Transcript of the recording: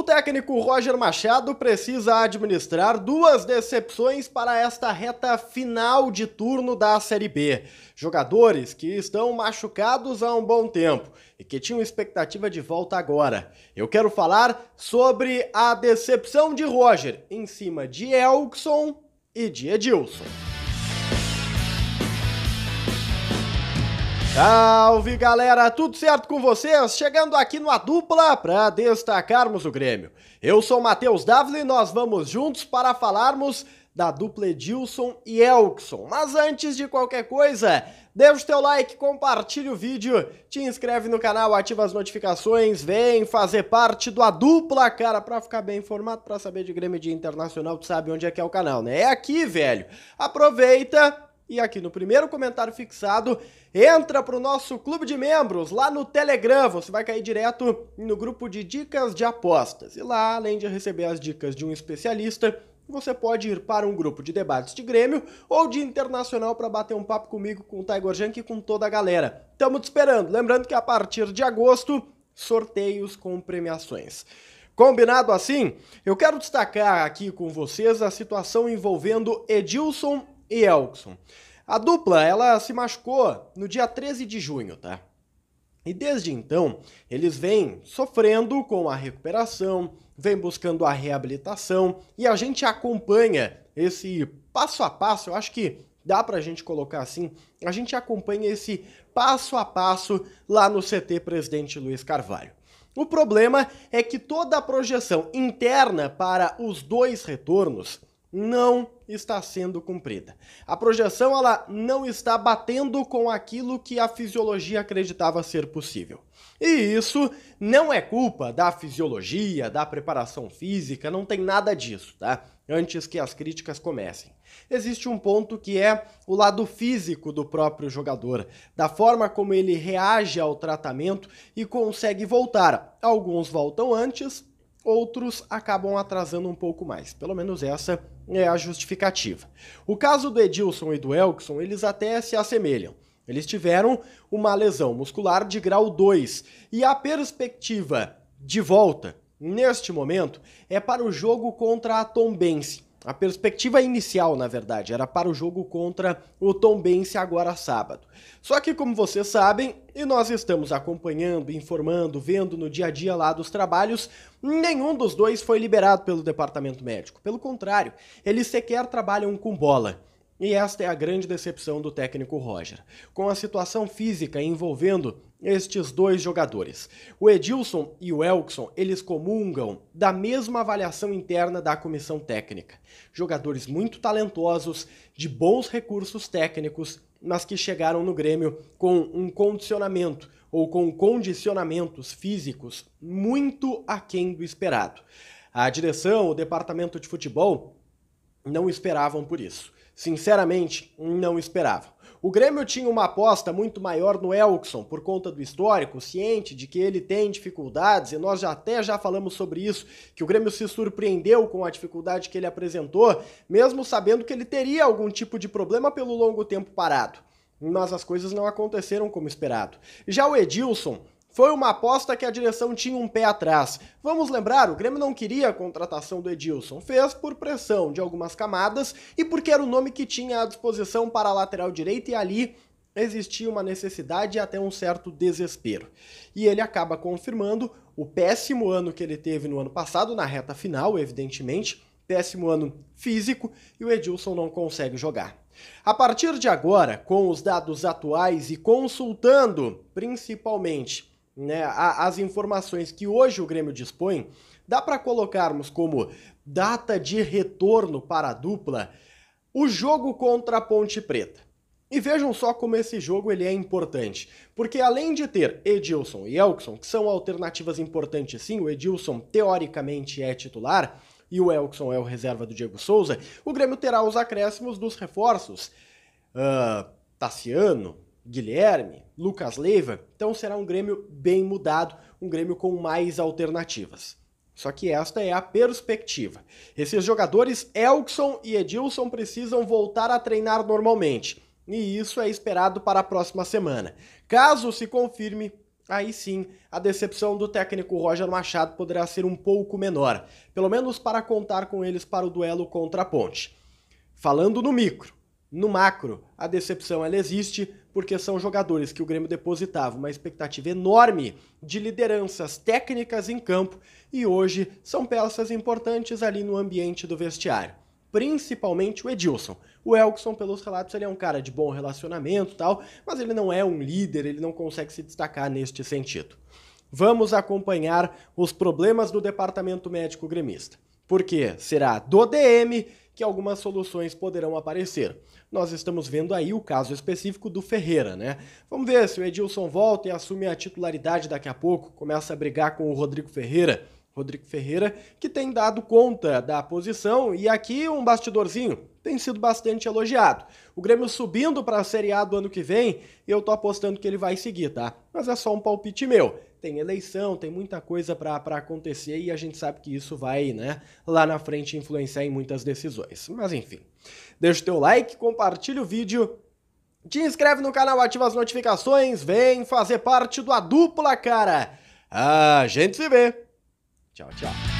O técnico Roger Machado precisa administrar duas decepções para esta reta final de turno da Série B. Jogadores que estão machucados há um bom tempo e que tinham expectativa de volta agora. Eu quero falar sobre a decepção de Roger em cima de Elkeson e de Edilson. Salve galera, tudo certo com vocês? Chegando aqui no A Dupla para destacarmos o Grêmio. Eu sou Matheus Davila e nós vamos juntos para falarmos da dupla Edilson e Elkeson. Mas antes de qualquer coisa, deixa o teu like, compartilha o vídeo, te inscreve no canal, ativa as notificações, vem fazer parte do A Dupla, cara, pra ficar bem informado, pra saber de Grêmio e de Internacional, tu sabe onde é que é o canal, né? É aqui, velho. Aproveita. E aqui no primeiro comentário fixado, entra para o nosso clube de membros lá no Telegram. Você vai cair direto no grupo de dicas de apostas. E lá, além de receber as dicas de um especialista, você pode ir para um grupo de debates de Grêmio ou de Internacional para bater um papo comigo, com o Taigur Jank e com toda a galera. Estamos te esperando. Lembrando que a partir de agosto, sorteios com premiações. Combinado assim? Eu quero destacar aqui com vocês a situação envolvendo Edilson e Elkeson. A dupla, ela se machucou no dia 13 de junho, tá? E desde então, eles vêm sofrendo com a recuperação, vêm buscando a reabilitação, e a gente acompanha esse passo a passo, eu acho que dá pra gente colocar assim, a gente acompanha esse passo a passo lá no CT Presidente Luiz Carvalho. O problema é que toda a projeção interna para os dois retornos não está sendo cumprida. A projeção ela não está batendo com aquilo que a fisiologia acreditava ser possível. E isso não é culpa da fisiologia, da preparação física, não tem nada disso, tá? Antes que as críticas comecem. Existe um ponto que é o lado físico do próprio jogador, da forma como ele reage ao tratamento e consegue voltar. Alguns voltam antes, outros acabam atrasando um pouco mais. Pelo menos essa é a justificativa. O caso do Edilson e do Elkeson, eles até se assemelham. Eles tiveram uma lesão muscular de grau 2 e a perspectiva de volta, neste momento, é para o jogo contra a Tombense. A perspectiva inicial, na verdade, era para o jogo contra o Tombense agora sábado. Só que, como vocês sabem, e nós estamos acompanhando, informando, vendo no dia a dia lá dos trabalhos, nenhum dos dois foi liberado pelo departamento médico. Pelo contrário, eles sequer trabalham com bola. E esta é a grande decepção do técnico Roger, com a situação física envolvendo estes dois jogadores. O Edilson e o Elkeson, eles comungam da mesma avaliação interna da comissão técnica. Jogadores muito talentosos, de bons recursos técnicos, mas que chegaram no Grêmio com um condicionamento ou com condicionamentos físicos muito aquém do esperado. A direção, o departamento de futebol, não esperavam por isso. Sinceramente, não esperavam. O Grêmio tinha uma aposta muito maior no Elkeson por conta do histórico, ciente de que ele tem dificuldades, e nós já falamos sobre isso, que o Grêmio se surpreendeu com a dificuldade que ele apresentou, mesmo sabendo que ele teria algum tipo de problema pelo longo tempo parado. Mas as coisas não aconteceram como esperado. Já o Edilson foi uma aposta que a direção tinha um pé atrás. Vamos lembrar, o Grêmio não queria a contratação do Edilson. Fez por pressão de algumas camadas e porque era o nome que tinha à disposição para a lateral direita e ali existia uma necessidade e até um certo desespero. E ele acaba confirmando o péssimo ano que ele teve no ano passado, na reta final, evidentemente. Péssimo ano físico e o Edilson não consegue jogar. A partir de agora, com os dados atuais e consultando, principalmente, as informações que hoje o Grêmio dispõe, dá para colocarmos como data de retorno para a dupla o jogo contra a Ponte Preta. E vejam só como esse jogo ele é importante, porque além de ter Edilson e Elkeson, que são alternativas importantes sim, o Edilson teoricamente é titular e o Elkeson é o reserva do Diego Souza, o Grêmio terá os acréscimos dos reforços Tassiano, Guilherme, Lucas Leiva, então será um Grêmio bem mudado, um Grêmio com mais alternativas. Só que esta é a perspectiva. Esses jogadores, Elkeson e Edilson, precisam voltar a treinar normalmente, e isso é esperado para a próxima semana. Caso se confirme, aí sim a decepção do técnico Roger Machado poderá ser um pouco menor, pelo menos para contar com eles para o duelo contra a Ponte. Falando no micro, no macro, a decepção ela existe porque são jogadores que o Grêmio depositava uma expectativa enorme de lideranças técnicas em campo e hoje são peças importantes ali no ambiente do vestiário. Principalmente o Edilson. O Elkeson, pelos relatos, ele é um cara de bom relacionamento e tal, mas ele não é um líder, ele não consegue se destacar neste sentido. Vamos acompanhar os problemas do departamento médico gremista, porque será do DM que algumas soluções poderão aparecer. Nós estamos vendo aí o caso específico do Ferreira, né? Vamos ver se o Edilson volta e assume a titularidade daqui a pouco, começa a brigar com o Rodrigo Ferreira. Rodrigo Ferreira, que tem dado conta da posição, e aqui um bastidorzinho tem sido bastante elogiado. O Grêmio subindo para a Série A do ano que vem, e eu tô apostando que ele vai seguir, tá? Mas é só um palpite meu. Tem eleição, tem muita coisa para acontecer, e a gente sabe que isso vai, né, lá na frente influenciar em muitas decisões. Mas enfim, deixa o teu like, compartilha o vídeo, te inscreve no canal, ativa as notificações, vem fazer parte do A Dupla, cara! A gente se vê! Tchau, tchau.